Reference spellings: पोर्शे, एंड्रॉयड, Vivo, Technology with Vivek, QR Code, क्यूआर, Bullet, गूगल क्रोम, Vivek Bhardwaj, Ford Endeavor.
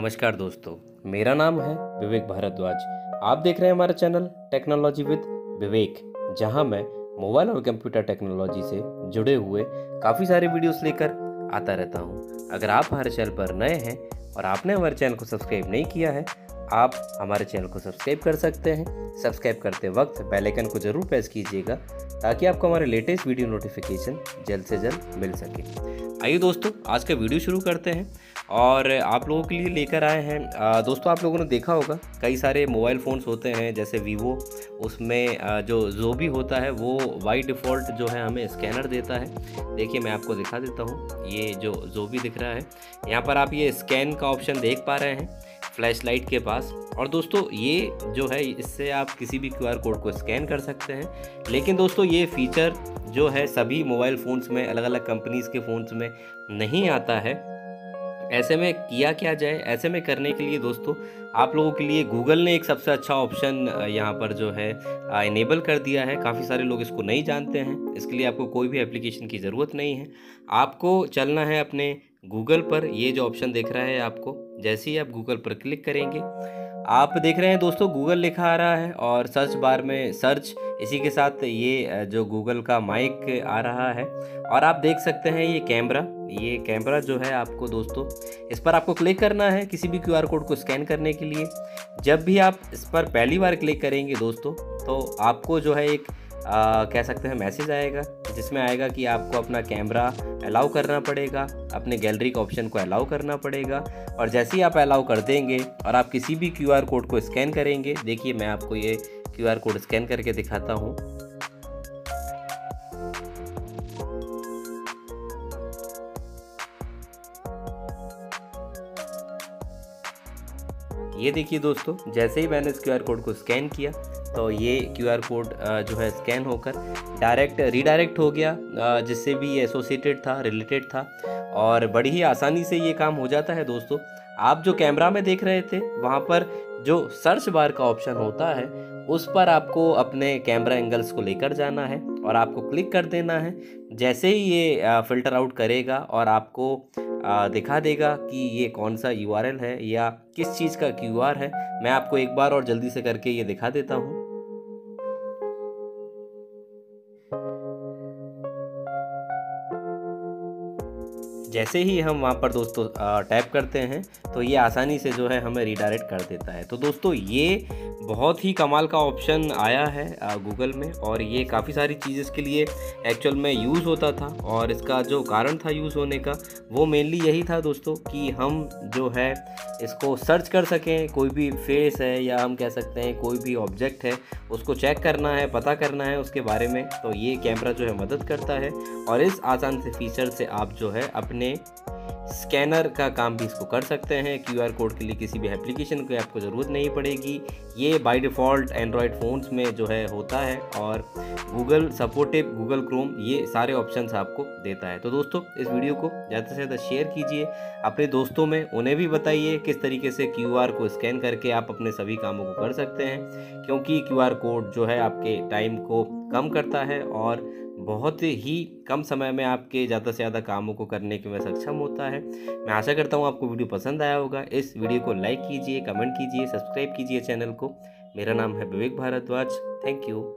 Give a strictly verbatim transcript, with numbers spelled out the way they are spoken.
नमस्कार दोस्तों, मेरा नाम है विवेक भारद्वाज। आप देख रहे हैं हमारा चैनल टेक्नोलॉजी विद विवेक, जहां मैं मोबाइल और कंप्यूटर टेक्नोलॉजी से जुड़े हुए काफ़ी सारे वीडियोस लेकर आता रहता हूं। अगर आप हमारे चैनल पर नए हैं और आपने हमारे चैनल को सब्सक्राइब नहीं किया है, आप हमारे चैनल को सब्सक्राइब कर सकते हैं। सब्सक्राइब करते वक्त बेल आइकन को ज़रूर प्रेस कीजिएगा ताकि आपको हमारे लेटेस्ट वीडियो नोटिफिकेशन जल्द से जल्द मिल सके। आइए दोस्तों, आज का वीडियो शुरू करते हैं और आप लोगों के लिए लेकर आए हैं। दोस्तों, आप लोगों ने देखा होगा कई सारे मोबाइल फ़ोन्स होते हैं जैसे वीवो, उसमें जो जो भी होता है वो बाई डिफ़ॉल्ट जो है हमें स्कैनर देता है। देखिए, मैं आपको दिखा देता हूँ। ये जो जो भी दिख रहा है यहाँ पर आप ये स्कैन का ऑप्शन देख पा रहे हैं फ्लैश लाइट के पास। और दोस्तों, ये जो है इससे आप किसी भी क्यूआर कोड को स्कैन कर सकते हैं। लेकिन दोस्तों, ये फ़ीचर जो है सभी मोबाइल फ़ोन्स में, अलग अलग कंपनीज़ के फ़ोन्स में नहीं आता है। ऐसे में किया क्या जाए? ऐसे में करने के लिए दोस्तों आप लोगों के लिए गूगल ने एक सबसे अच्छा ऑप्शन यहाँ पर जो है इनेबल कर दिया है। काफ़ी सारे लोग इसको नहीं जानते हैं। इसके लिए आपको कोई भी एप्लीकेशन की ज़रूरत नहीं है। आपको चलना है अपने गूगल पर। ये जो ऑप्शन देख रहा है आपको, जैसे ही आप गूगल पर क्लिक करेंगे, आप देख रहे हैं दोस्तों गूगल लिखा आ रहा है और सर्च बार में सर्च, इसी के साथ ये जो गूगल का माइक आ रहा है। और आप देख सकते हैं ये कैमरा, ये कैमरा जो है आपको दोस्तों इस पर आपको क्लिक करना है किसी भी क्यूआर कोड को स्कैन करने के लिए। जब भी आप इस पर पहली बार क्लिक करेंगे दोस्तों, तो आपको जो है एक आ, कह सकते हैं मैसेज आएगा, जिसमें आएगा कि आपको अपना कैमरा अलाउ करना पड़ेगा, अपने गैलरी के ऑप्शन को अलाउ करना पड़ेगा। और जैसे ही आप अलाउ कर देंगे और आप किसी भी क्यूआर कोड को स्कैन करेंगे, देखिए मैं आपको ये क्यूआर कोड स्कैन करके दिखाता हूँ। ये देखिए दोस्तों, जैसे ही मैंने इस क्यूआर कोड को स्कैन किया तो ये क्यूआर कोड जो है स्कैन होकर डायरेक्ट रीडायरेक्ट हो गया, जिससे भी ये एसोसिएटेड था, रिलेटेड था। और बड़ी ही आसानी से ये काम हो जाता है दोस्तों। आप जो कैमरा में देख रहे थे, वहाँ पर जो सर्च बार का ऑप्शन होता है उस पर आपको अपने कैमरा एंगल्स को लेकर जाना है और आपको क्लिक कर देना है। जैसे ही ये फ़िल्टर आउट करेगा और आपको दिखा देगा कि ये कौन सा यू आर एल है या किस चीज़ का क्यू आर है। मैं आपको एक बार और जल्दी से करके ये दिखा देता हूँ। जैसे ही हम वहाँ पर दोस्तों टैप करते हैं तो ये आसानी से जो है हमें रीडायरेक्ट कर देता है। तो दोस्तों, ये बहुत ही कमाल का ऑप्शन आया है गूगल में और ये काफ़ी सारी चीज़ इसके लिए एक्चुअल में यूज़ होता था। और इसका जो कारण था यूज़ होने का, वो मेनली यही था दोस्तों कि हम जो है इसको सर्च कर सकें। कोई भी फेस है या हम कह सकते हैं कोई भी ऑब्जेक्ट है, उसको चेक करना है, पता करना है उसके बारे में, तो ये कैमरा जो है मदद करता है। और इस आसान से फीचर से आप जो है अपने स्कैनर का काम भी इसको कर सकते हैं। क्यूआर कोड के लिए किसी भी एप्लीकेशन की आपको ज़रूरत नहीं पड़ेगी। ये बाय डिफ़ॉल्ट एंड्रॉयड फ़ोन्स में जो है होता है और गूगल सपोर्टेड गूगल क्रोम ये सारे ऑप्शंस आपको देता है। तो दोस्तों, इस वीडियो को ज़्यादा से ज़्यादा शेयर कीजिए अपने दोस्तों में, उन्हें भी बताइए किस तरीके से क्यूआर को स्कैन करके आप अपने सभी कामों को कर सकते हैं, क्योंकि क्यूआर कोड जो है आपके टाइम को कम करता है और बहुत ही कम समय में आपके ज़्यादा से ज़्यादा कामों को करने के में सक्षम होता है। मैं आशा करता हूँ आपको वीडियो पसंद आया होगा। इस वीडियो को लाइक कीजिए, कमेंट कीजिए, सब्सक्राइब कीजिए चैनल को। मेरा नाम है विवेक भारद्वाज। Thank you.